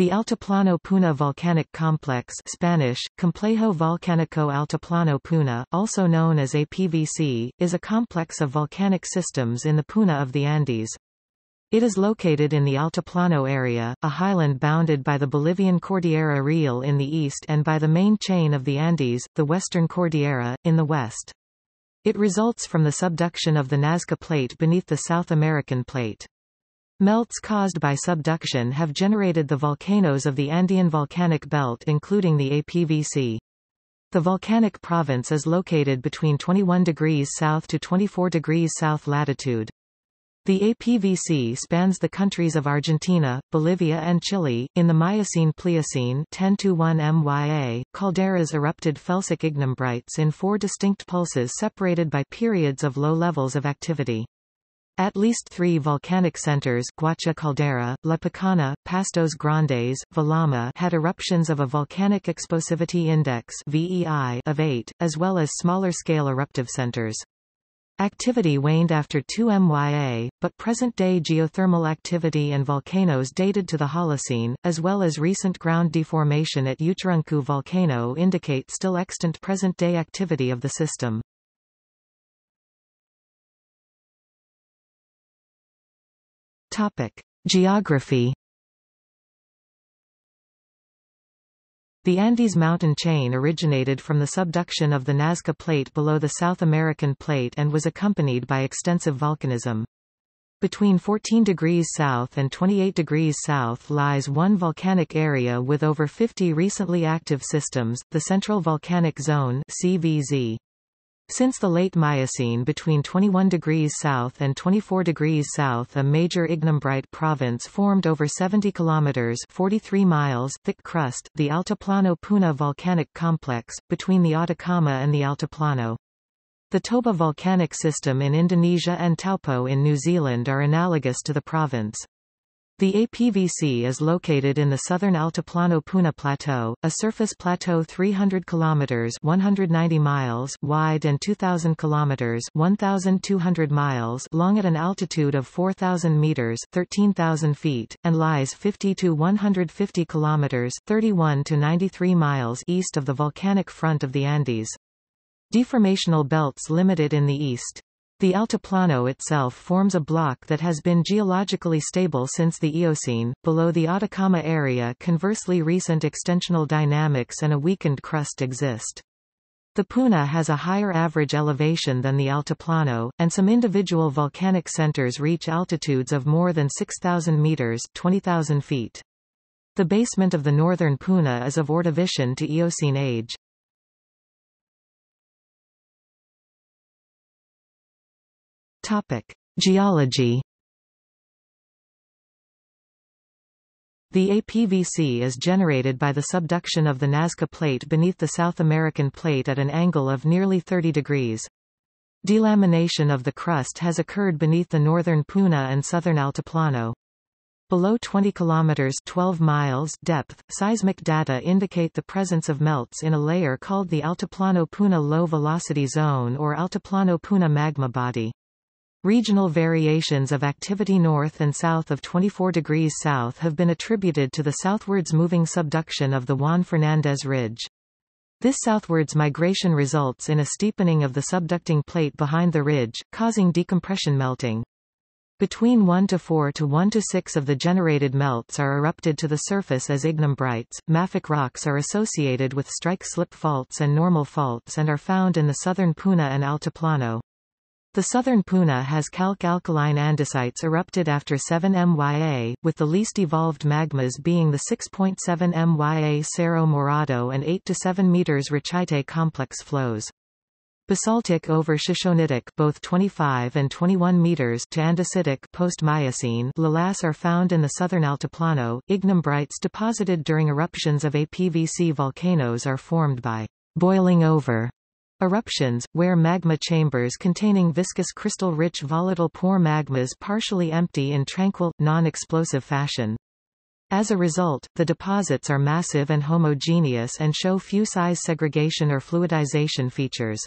The Altiplano–Puna volcanic complex (Spanish: Complejo Volcánico Altiplano–Puna), also known as APVC, is a complex of volcanic systems in the Puna of the Andes. It is located in the Altiplano area, a highland bounded by the Bolivian Cordillera Real in the east and by the main chain of the Andes, the Western Cordillera, in the west. It results from the subduction of the Nazca Plate beneath the South American Plate. Melts caused by subduction have generated the volcanoes of the Andean Volcanic Belt, including the APVC. The volcanic province is located between 21 degrees south to 24 degrees south latitude. The APVC spans the countries of Argentina, Bolivia and Chile. In the Miocene-Pliocene 10-1 MYA, calderas erupted felsic ignimbrites in four distinct pulses separated by periods of low levels of activity. At least three volcanic centers, Guacha Caldera, La Pacana, Pastos Grandes, Vilama, had eruptions of a volcanic explosivity index (VEI) of 8, as well as smaller-scale eruptive centers. Activity waned after 2 MYA, but present-day geothermal activity and volcanoes dated to the Holocene, as well as recent ground deformation at Uturuncu volcano indicate still extant present-day activity of the system. Geography. The Andes mountain chain originated from the subduction of the Nazca Plate below the South American Plate and was accompanied by extensive volcanism. Between 14 degrees south and 28 degrees south lies one volcanic area with over 50 recently active systems, the Central Volcanic Zone (CVZ). Since the late Miocene, between 21 degrees south and 24 degrees south, a major ignimbrite province formed over 70 kilometers (43 miles) thick crust, the Altiplano–Puna volcanic complex, between the Atacama and the Altiplano. The Toba volcanic system in Indonesia and Taupo in New Zealand are analogous to the province. The APVC is located in the southern Altiplano–Puna Plateau, a surface plateau 300 kilometers (190 miles) wide and 2,000 kilometers (1,200 miles) long at an altitude of 4,000 meters (13,000 feet) and lies 50 to 150 kilometers (31 to 93 miles) east of the volcanic front of the Andes. Deformational belts limit it in the east. The Altiplano itself forms a block that has been geologically stable since the Eocene. Below the Atacama area, conversely, recent extensional dynamics and a weakened crust exist. The Puna has a higher average elevation than the Altiplano, and some individual volcanic centers reach altitudes of more than 6,000 meters (20,000 feet). The basement of the northern Puna is of Ordovician to Eocene age. Geology. The APVC is generated by the subduction of the Nazca Plate beneath the South American Plate at an angle of nearly 30 degrees. Delamination of the crust has occurred beneath the northern Puna and southern Altiplano. Below 20 kilometers (12 miles) depth, seismic data indicate the presence of melts in a layer called the Altiplano–Puna low-velocity zone or Altiplano–Puna magma body. Regional variations of activity north and south of 24 degrees south have been attributed to the southwards moving subduction of the Juan Fernandez Ridge. This southwards migration results in a steepening of the subducting plate behind the ridge, causing decompression melting. Between 1 to 4 to 1 to 6 of the generated melts are erupted to the surface as ignimbrites. Mafic rocks are associated with strike-slip faults and normal faults and are found in the southern Puna and Altiplano. The southern Puna has calc-alkaline andesites erupted after 7 MYA, with the least evolved magmas being the 6.7 MYA Cerro Morado and 8 to 7 meters Rachaite complex flows. Basaltic over shishonitic, both 25 and 21 meters, to andesitic post-Miocene lalas are found in the southern Altiplano. Ignimbrites deposited during eruptions of APVC volcanoes are formed by boiling over eruptions, where magma chambers containing viscous crystal-rich volatile pore magmas partially empty in tranquil, non-explosive fashion. As a result, the deposits are massive and homogeneous and show few size segregation or fluidization features.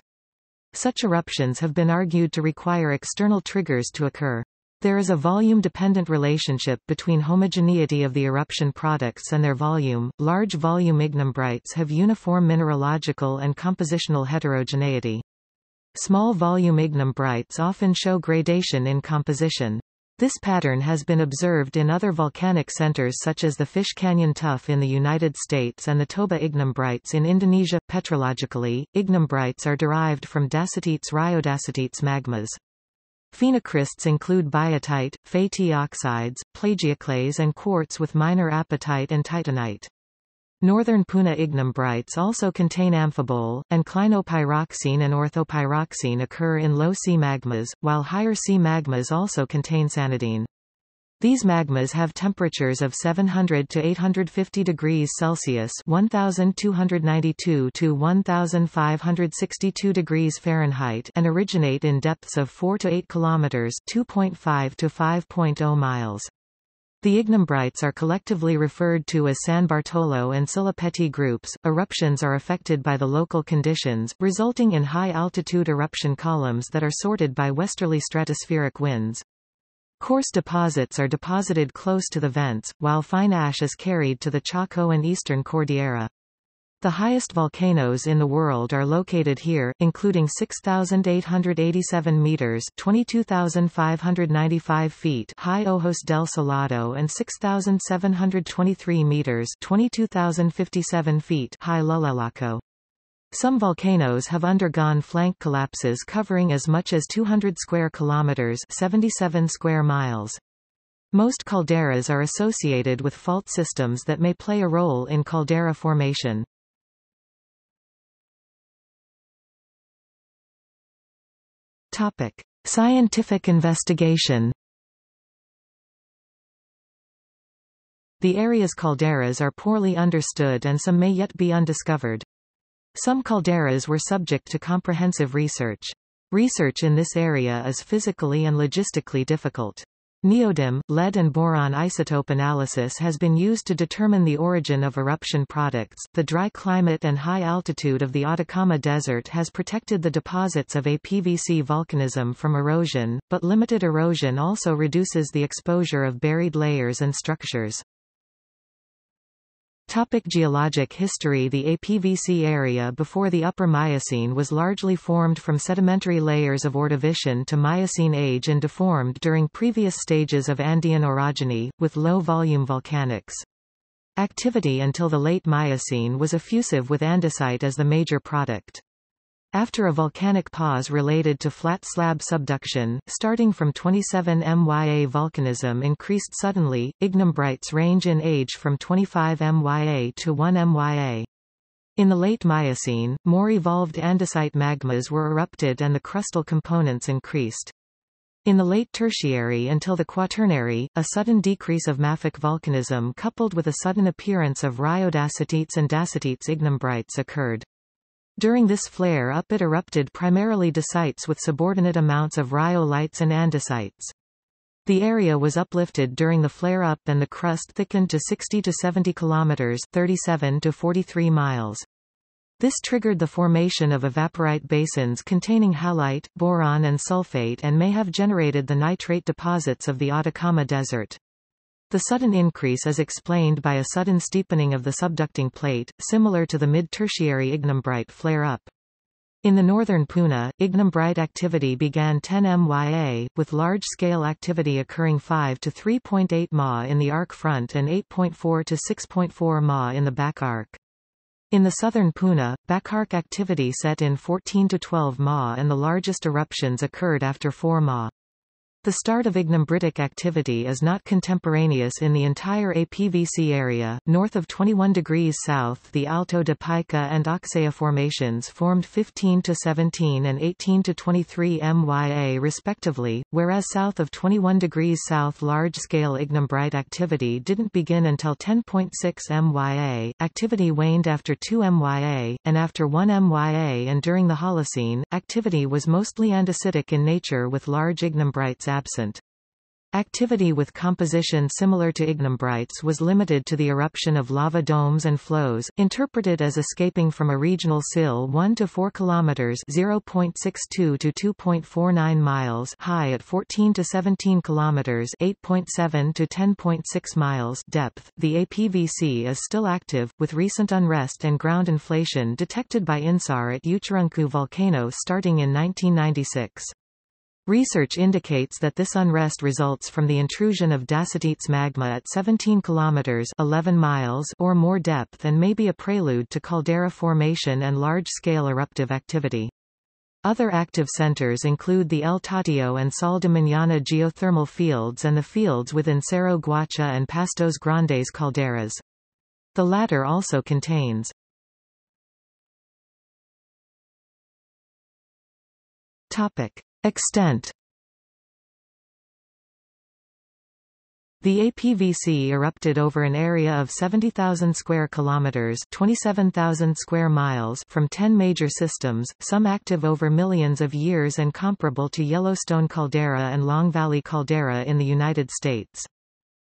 Such eruptions have been argued to require external triggers to occur. There is a volume-dependent relationship between homogeneity of the eruption products and their volume. Large volume ignimbrites have uniform mineralogical and compositional heterogeneity. Small volume ignimbrites often show gradation in composition. This pattern has been observed in other volcanic centers such as the Fish Canyon Tuff in the United States and the Toba ignimbrites in Indonesia. Petrologically, ignimbrites are derived from dacites-rhyodacitites magmas. Phenocrysts include biotite, Fe-T oxides, plagioclase and quartz with minor apatite and titanite. Northern Puna ignimbrites also contain amphibole, and clinopyroxene and orthopyroxene occur in low sea magmas, while higher sea magmas also contain sanidine. These magmas have temperatures of 700 to 850 degrees Celsius (1292 to 1562 degrees Fahrenheit) and originate in depths of 4 to 8 kilometers (2.5 to 5.0 miles). The ignimbrites are collectively referred to as San Bartolo and Silapeti groups. Eruptions are affected by the local conditions, resulting in high-altitude eruption columns that are sorted by westerly stratospheric winds. Coarse deposits are deposited close to the vents, while fine ash is carried to the Chaco and Eastern Cordillera. The highest volcanoes in the world are located here, including 6,887 meters (22,595 feet) high Ojos del Salado and 6,723 meters (22,057 feet) high Lulalaco. Some volcanoes have undergone flank collapses covering as much as 200 square kilometers (77 square miles). Most calderas are associated with fault systems that may play a role in caldera formation. Topic: Scientific investigation. The area's calderas are poorly understood and some may yet be undiscovered. Some calderas were subject to comprehensive research. Research in this area is physically and logistically difficult. Neodym, lead and boron isotope analysis has been used to determine the origin of eruption products. The dry climate and high altitude of the Atacama Desert has protected the deposits of APVC volcanism from erosion, but limited erosion also reduces the exposure of buried layers and structures. Topic: Geologic history. The APVC area before the Upper Miocene was largely formed from sedimentary layers of Ordovician to Miocene age and deformed during previous stages of Andean orogeny, with low-volume volcanics. Activity until the late Miocene was effusive with andesite as the major product. After a volcanic pause related to flat slab subduction, starting from 27 MYA volcanism increased suddenly. Ignimbrites range in age from 25 MYA to 1 MYA. In the late Miocene, more evolved andesite magmas were erupted and the crustal components increased. In the late Tertiary until the Quaternary, a sudden decrease of mafic volcanism coupled with a sudden appearance of rhyodacitites and dacites ignimbrites occurred. During this flare-up it erupted primarily dacites with subordinate amounts of rhyolites and andesites. The area was uplifted during the flare-up and the crust thickened to 60 to 70 kilometers (37 to 43 miles). This triggered the formation of evaporite basins containing halite, boron and sulfate and may have generated the nitrate deposits of the Atacama Desert. The sudden increase is explained by a sudden steepening of the subducting plate, similar to the mid-Tertiary ignimbrite flare-up. In the northern Puna, ignimbrite activity began 10 MYA, with large-scale activity occurring 5 to 3.8 Ma in the arc front and 8.4 to 6.4 Ma in the back arc. In the southern Puna, backarc activity set in 14 to 12 Ma and the largest eruptions occurred after 4 Ma. The start of ignimbritic activity is not contemporaneous in the entire APVC area. North of 21 degrees south, the Alto de Pica and Oxaya formations formed 15 to 17 and 18 to 23 MYA respectively, whereas south of 21 degrees south large-scale ignimbrite activity didn't begin until 10.6 MYA. Activity waned after 2 MYA, and after 1 MYA and during the Holocene, activity was mostly andesitic in nature with large ignimbrites absent. Activity with composition similar to ignimbrites was limited to the eruption of lava domes and flows, interpreted as escaping from a regional sill 1 to 4 kilometers (0.62 to 2.49 miles) high at 14 to 17 kilometers (8.7 to 10.6 miles) depth. The APVC is still active, with recent unrest and ground inflation detected by INSAR at Uturuncu volcano starting in 1996. Research indicates that this unrest results from the intrusion of dacites magma at 17 kilometers (11 miles) or more depth and may be a prelude to caldera formation and large-scale eruptive activity. Other active centers include the El Tatio and Sal de Mañana geothermal fields and the fields within Cerro Guacha and Pastos Grandes calderas. The latter also contains. Extent. The APVC erupted over an area of 70,000 square kilometers (27,000 square miles) from 10 major systems, some active over millions of years and comparable to Yellowstone Caldera and Long Valley Caldera in the United States.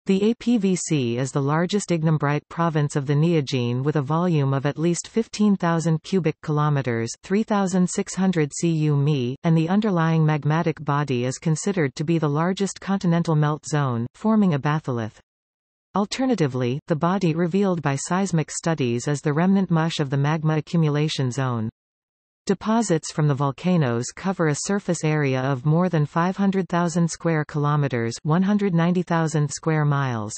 The APVC is the largest ignimbrite province of the Neogene with a volume of at least 15,000 cubic kilometers (3,600 cu-mi), and the underlying magmatic body is considered to be the largest continental melt zone, forming a batholith. Alternatively, the body revealed by seismic studies is the remnant mush of the magma accumulation zone. Deposits from the volcanoes cover a surface area of more than 500,000 square kilometers (190,000 square miles).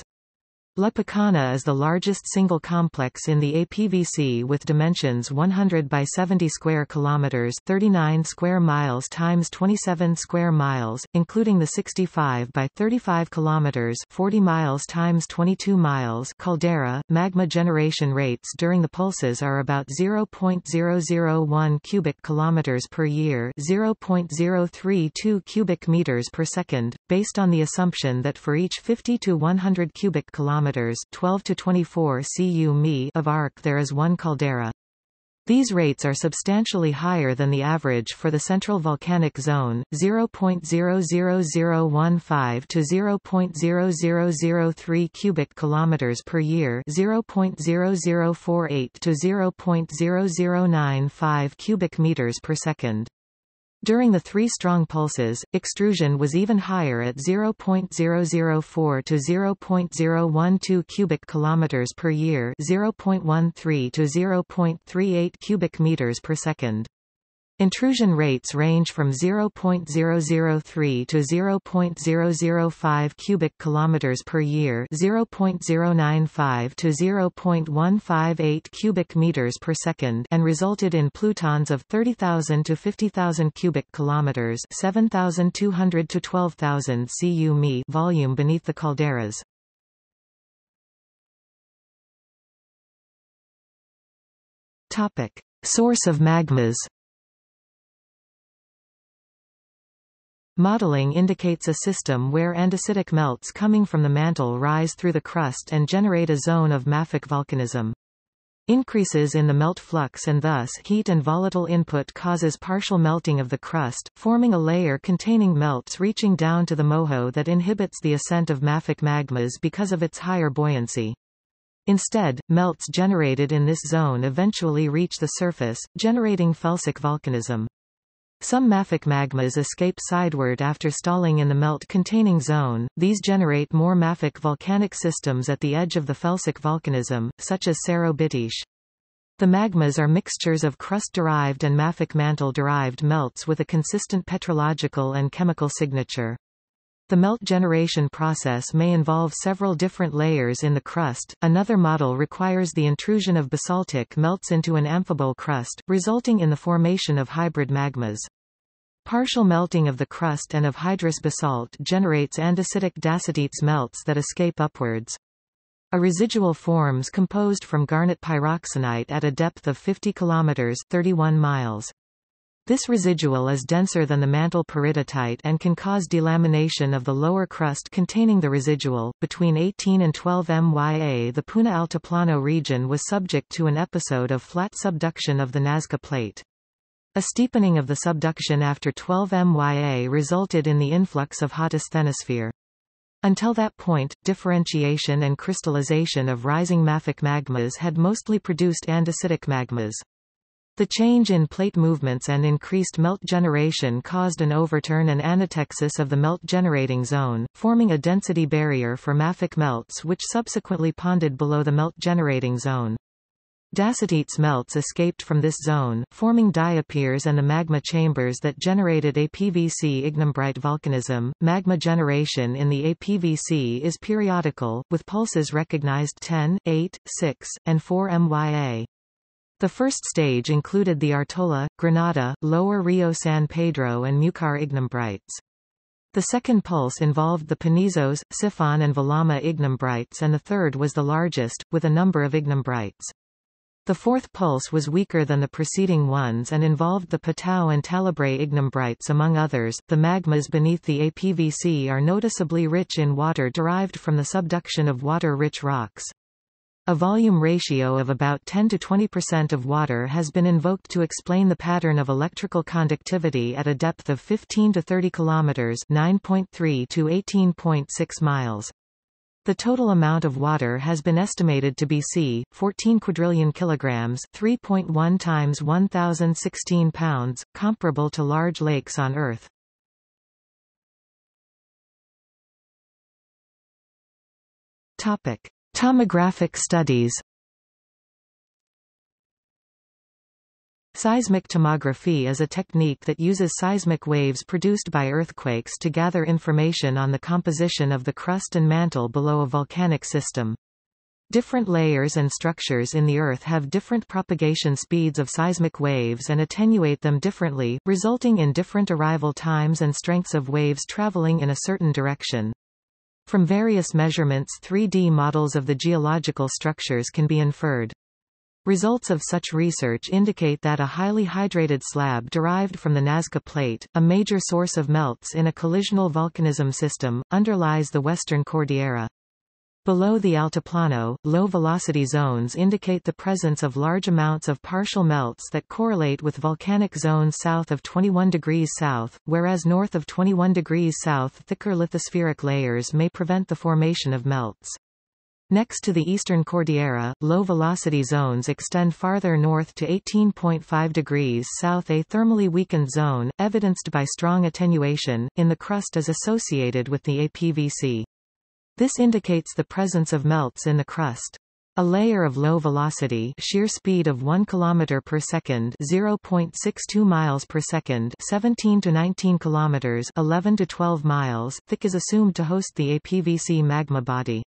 La Pacana is the largest single complex in the APVC with dimensions 100 by 70 square kilometers (39 square miles times 27 square miles), including the 65 by 35 kilometers (40 miles times 22 miles) caldera. Magma generation rates during the pulses are about 0.001 cubic kilometers per year (0.032 cubic meters per second), based on the assumption that for each 50 to 100 cubic kilometers 12 to 24 cu-mi of arc there is one caldera. These rates are substantially higher than the average for the Central Volcanic Zone, 0.00015 to 0.0003 cubic kilometers per year, 0.0048 to 0.0095 cubic meters per second. During the three strong pulses, extrusion was even higher at 0.004 to 0.012 cubic kilometers per year, 0.13 to 0.38 cubic meters per second. Intrusion rates range from 0.003 to 0.005 cubic kilometers per year, 0.095 to 0.158 cubic meters per second, and resulted in plutons of 30,000 to 50,000 cubic kilometers, 7,200 to 12,000 cu-mi volume beneath the calderas. Topic: Source of magmas. Modeling indicates a system where andesitic melts coming from the mantle rise through the crust and generate a zone of mafic volcanism. Increases in the melt flux and thus heat and volatile input causes partial melting of the crust, forming a layer containing melts reaching down to the moho that inhibits the ascent of mafic magmas because of its higher buoyancy. Instead, melts generated in this zone eventually reach the surface, generating felsic volcanism. Some mafic magmas escape sideward after stalling in the melt-containing zone. These generate more mafic volcanic systems at the edge of the felsic volcanism, such as Cerro Bitiche. The magmas are mixtures of crust-derived and mafic mantle-derived melts with a consistent petrological and chemical signature. The melt generation process may involve several different layers in the crust. Another model requires the intrusion of basaltic melts into an amphibole crust, resulting in the formation of hybrid magmas. Partial melting of the crust and of hydrous basalt generates andesitic dacites melts that escape upwards. A residual forms composed from garnet pyroxenite at a depth of 50 kilometers (31 miles). This residual is denser than the mantle peridotite and can cause delamination of the lower crust containing the residual. Between 18 and 12 MYA, the Puna Altiplano region was subject to an episode of flat subduction of the Nazca Plate. A steepening of the subduction after 12 MYA resulted in the influx of hot asthenosphere. Until that point, differentiation and crystallization of rising mafic magmas had mostly produced andesitic magmas. The change in plate movements and increased melt generation caused an overturn and anatexis of the melt-generating zone, forming a density barrier for mafic melts which subsequently ponded below the melt-generating zone. Dacites melts escaped from this zone, forming diapirs and the magma chambers that generated APVC ignimbrite volcanism. Magma generation in the APVC is periodical, with pulses recognized 10, 8, 6, and 4 MYA. The first stage included the Artola, Granada, Lower Rio San Pedro and Mucar ignimbrites. The second pulse involved the Panizos, Siphon and Vilama ignimbrites, and the third was the largest, with a number of ignimbrites. The fourth pulse was weaker than the preceding ones and involved the Patau and Talabre ignimbrites among others. The magmas beneath the APVC are noticeably rich in water derived from the subduction of water-rich rocks. A volume ratio of about 10–20% of water has been invoked to explain the pattern of electrical conductivity at a depth of 15–30 kilometers (9.3 to 18.6 miles). The total amount of water has been estimated to be c. 14 quadrillion kilograms, 3.1 times 1016 pounds, comparable to large lakes on Earth. Topic: Tomographic studies. Seismic tomography is a technique that uses seismic waves produced by earthquakes to gather information on the composition of the crust and mantle below a volcanic system. Different layers and structures in the Earth have different propagation speeds of seismic waves and attenuate them differently, resulting in different arrival times and strengths of waves traveling in a certain direction. From various measurements, 3D models of the geological structures can be inferred. Results of such research indicate that a highly hydrated slab derived from the Nazca Plate, a major source of melts in a collisional volcanism system, underlies the Western Cordillera. Below the Altiplano, low-velocity zones indicate the presence of large amounts of partial melts that correlate with volcanic zones south of 21 degrees south, whereas north of 21 degrees south thicker lithospheric layers may prevent the formation of melts. Next to the Eastern Cordillera, low-velocity zones extend farther north to 18.5 degrees south, a thermally weakened zone, evidenced by strong attenuation, in the crust is associated with the APVC. This indicates the presence of melts in the crust. A layer of low velocity, shear speed of 1 km per second, 0.62 miles per second, 17 to 19 kilometers, 11 to 12 miles, thick is assumed to host the APVC magma body.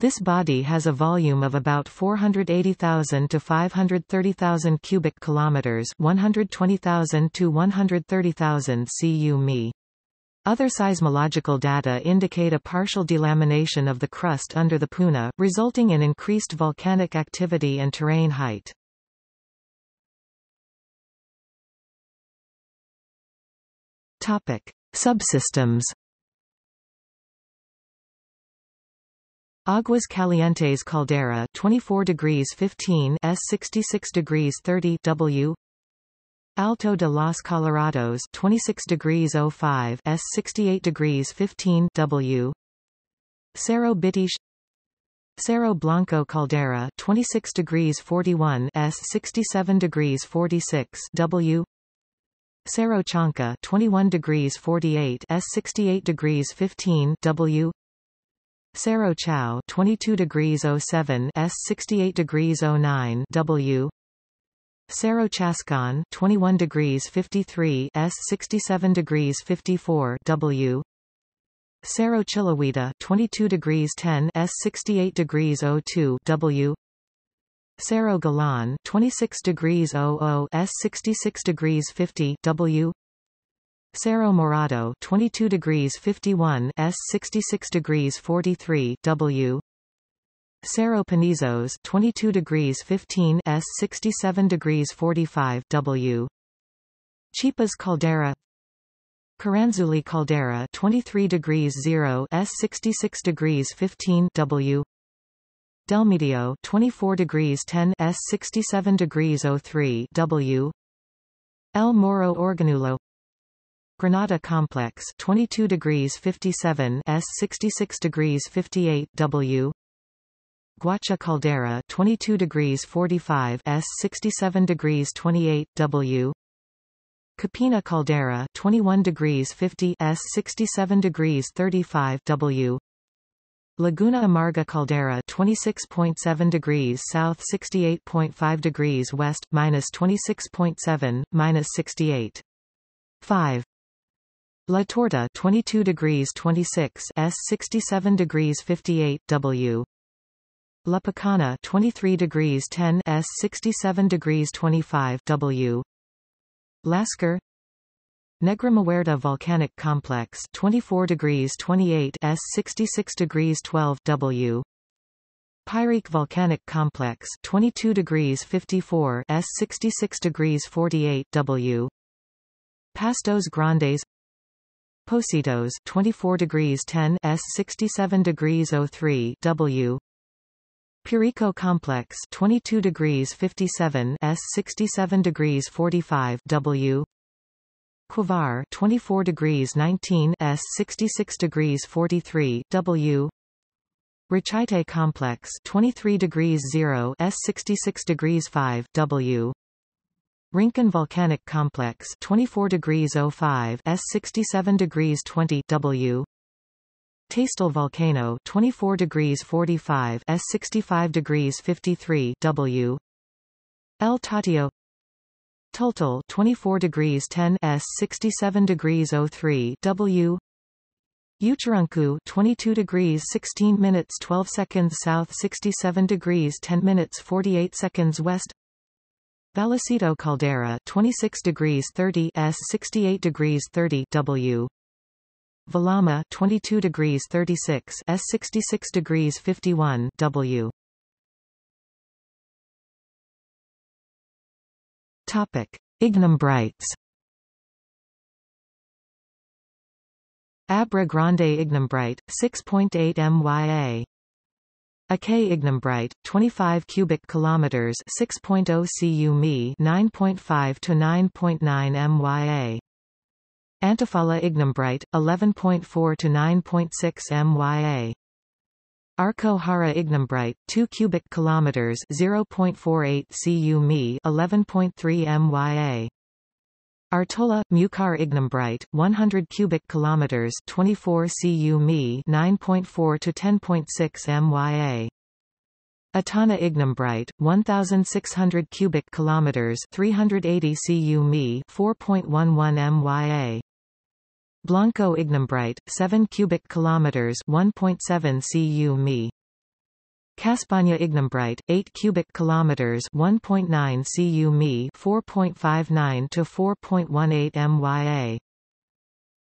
This body has a volume of about 480,000 to 530,000 cubic kilometers, 120,000 to 130,000 cu-mi. Other seismological data indicate a partial delamination of the crust under the Puna, resulting in increased volcanic activity and terrain height. Topic: Subsystems. Aguas Calientes Caldera, 24°15 S 66°30 W. Alto de los Colorados, 26°05 S 68°15 W. Cerro Bitiche, Cerro Blanco Caldera, 26°41 S 67°46 W. Cerro Chanca, 21°48 S 68°15 W. Cerro Chao, 22°07 S 68°09 W. Cerro Chascón, 21°53 S 67°54 W. Cerro Chilohuita, 22°10 S 68°02 W. Cerro Galán, 26°00 S 66°50 W. Cerro Morado, 22°51 S 66°43 W. Cerro Panizos, 22°15 S 67°45 W. Chipas Caldera, Caranzuli Caldera, 23°0 S 66°15 W. Del Medio, 24°10 S 67°03 W. El Morro Organulo, Granada complex 22°57 S 66°58 W. Guacha Caldera 22°45 S 67°28 W. Capina Caldera 21°50 S 67°35 W. Laguna Amarga Caldera 26.7° south 68.5° west -26.7 -68.5. La Torta 22°26 S 67°58 W. La Pacana 23°10 S 67°25 W. Lasker Negra Muerta volcanic complex 24°28 S 66°12 W. Pyrrhic volcanic complex 22°54 S 66°48 W. Pastos Grandes Positos 24°10 S 67°03 W. Purico complex 22°57 S 67°45 W. Cuellar 24°19 S 66°43 W. Rachaite complex 23°0 S 66°5 W. Rincon volcanic complex 24°05 S 67°20 W. Tastal volcano 24°45 S 65°53 W. El Tatio Tultal 24°10 S 67°03 W. Uturuncu 22°16'12" south 67°10'48" west. Vallecito Caldera 26°30 S 68°30 W. Vilama 22°36 S 66°51 W. Topic: Ignimbrites. Abra Grande ignimbrite 6.8 MYA. Acay ignimbrite 25 cubic kilometers 6.0 cu-mi 9.5 to 9.9 MYA. Antofalla ignimbrite 11.4 to 9.6 MYA. Arco Jara ignimbrite 2 cubic kilometers 0.48 cu-mi 11.3 MYA. Artola Mucar ignimbrite 100 cubic kilometers 24 cu-mi 9.4 to 10.6 MYA. Atana ignimbrite 1600 cubic kilometers 380 cu-mi 4.11 MYA. Blanco ignimbrite 7 cubic kilometers 1.7 cu-mi. Caspaña ignimbrite 8 cubic kilometers 1.9 cu-mi 4.59 to 4.18 MYA.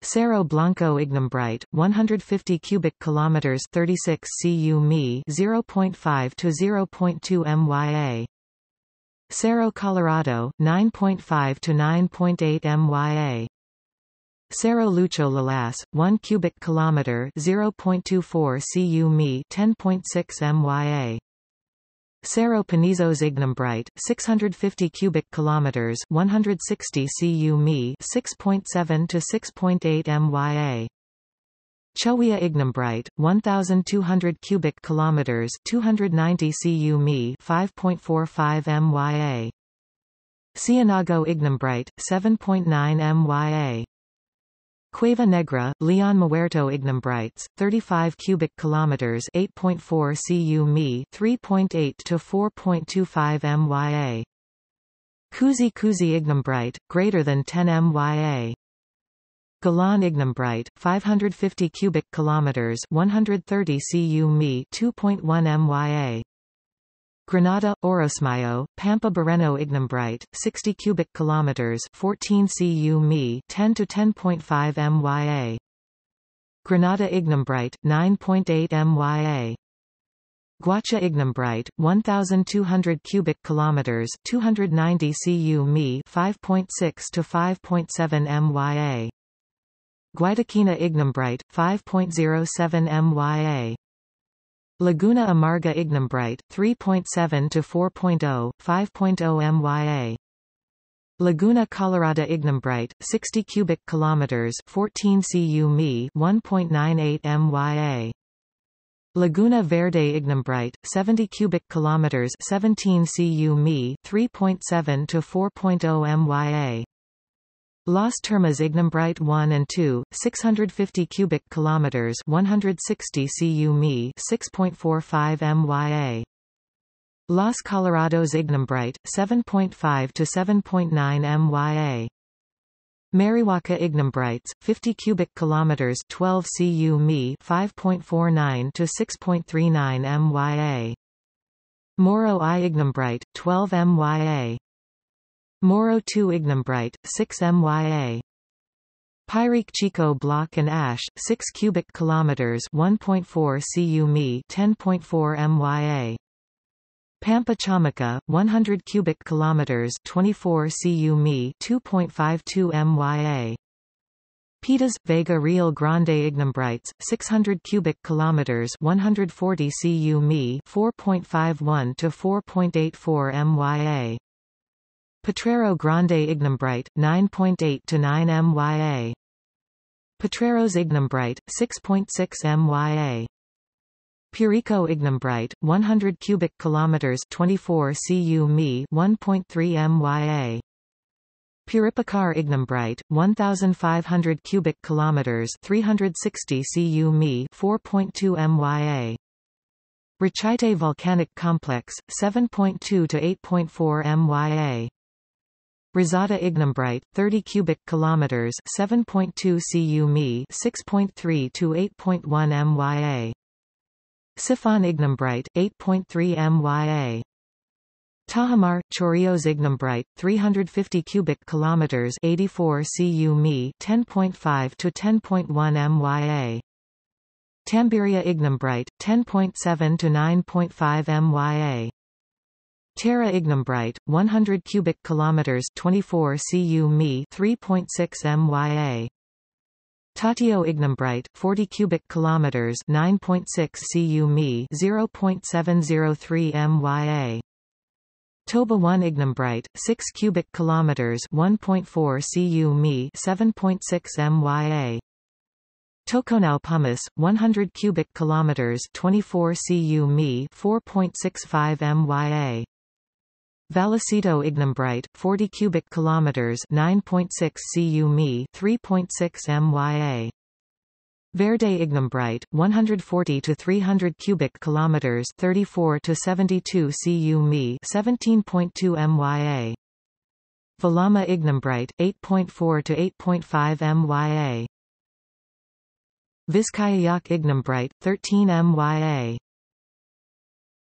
Cerro Blanco ignimbrite 150 cubic kilometers 36 cu-mi 0.5 to 0.2 MYA. Cerro Colorado 9.5 to 9.8 MYA. Cerro Lucho Lalas 1 cubic kilometer 0.24 cu-mi 10.6 MYA. Cerro Panizos ignimbrite 650 cubic kilometers 160 cu-mi 6.7 to 6.8 MYA. Cholla ignimbrite 1200 cubic kilometers 290 cu-mi 5.45 MYA. Ciénago ignimbrite 7.9 MYA. Cueva Negra, Leon Muerto ignimbrites, 35 cubic kilometers, 8.4 cu-mi, 3.8 to 4.25 MYA. Cusi ignimbrite, greater than 10 MYA. Galan ignimbrite, 550 cubic kilometers, 130 cu-mi, 2.1 MYA. Granada, Orosmayo, Pampa Barreno ignimbrite, 60 cubic kilometers, 14 cu-mi, 10 to 10.5 MYA. Granada ignimbrite, 9.8 MYA. Guacha ignimbrite, 1200 cubic kilometers, 290 cu-mi, 5.6 to 5.7 MYA. Guayaquina ignimbrite, 5.07 MYA. Laguna Amarga ignimbrite, 3.7 to 4.0, 5.0 MYA. Laguna Colorada ignimbrite 60 cubic kilometers 14 cu/mi 1.98 MYA. Laguna Verde ignimbrite 70 cubic kilometers 17 cu/mi 3.7 to 4.0 MYA. Las Termas ignimbrite 1 and 2 650 cubic kilometers 160 cu/mi 6.45 MYA. Los Colorados ignimbrite 7.5 to 7.9 MYA. Marihuaca ignimbrites 50 cubic kilometers 12 cu/mi 5.49 to 6.39 MYA. Morro I ignimbrite 12 MYA. Morro II ignimbrite 6 MYA. Pyrite Chico block and ash 6 cubic kilometers 1.4 cu/mi 10.4 MYA. Pampa Chamaca 100 cubic kilometers 24 cu/mi 2.52 MYA. Pitas Vega Real Grande ignimbrites 600 cubic kilometers 140 cu/mi 4.51 to 4.84 MYA. Potrero Grande ignimbrite 9.8 to 9 MYA. Potreros ignimbrite 6.6 MYA. Purico ignimbrite 100 cubic kilometers 24 cu/mi 1.3 MYA. Puripacar ignimbrite 1500 cubic kilometers 360 cu/mi 4.2 MYA. Rachaite volcanic complex 7.2 to 8.4 MYA. Rosada ignimbrite 30 cubic kilometers 7.2 cu/mi 6.3 to 8.1 MYA. Siphon ignimbrite 8.3 MYA. Tajamar Chorillos ignimbrite 350 cubic kilometers 84 cu/mi 10.5 to 10.1 MYA. Tambiria ignimbrite 10.7 to 9.5 MYA. Terra ignimbrite 100 cubic kilometers 24 cu/mi 3.6 MYA. Tatio ignimbrite 40 cubic kilometers 9.6 cu/mi 0.703 MYA. Toba 1 ignimbrite 6 cubic kilometers 1.4 cu/mi 7.6 MYA. Toconaupamas 100 cubic kilometers 24 cu/mi 4.65 MYA. Vallecito ignimbrite 40 cubic kilometers 9.6 cu/mi 3.6 MYA. Verde ignimbrite 140 to 300 cubic kilometers 34 to 72 cu/mi 17.2 MYA. Vilama ignimbrite 8.4 to 8.5 MYA. Vizcayac ignimbrite 13 MYA.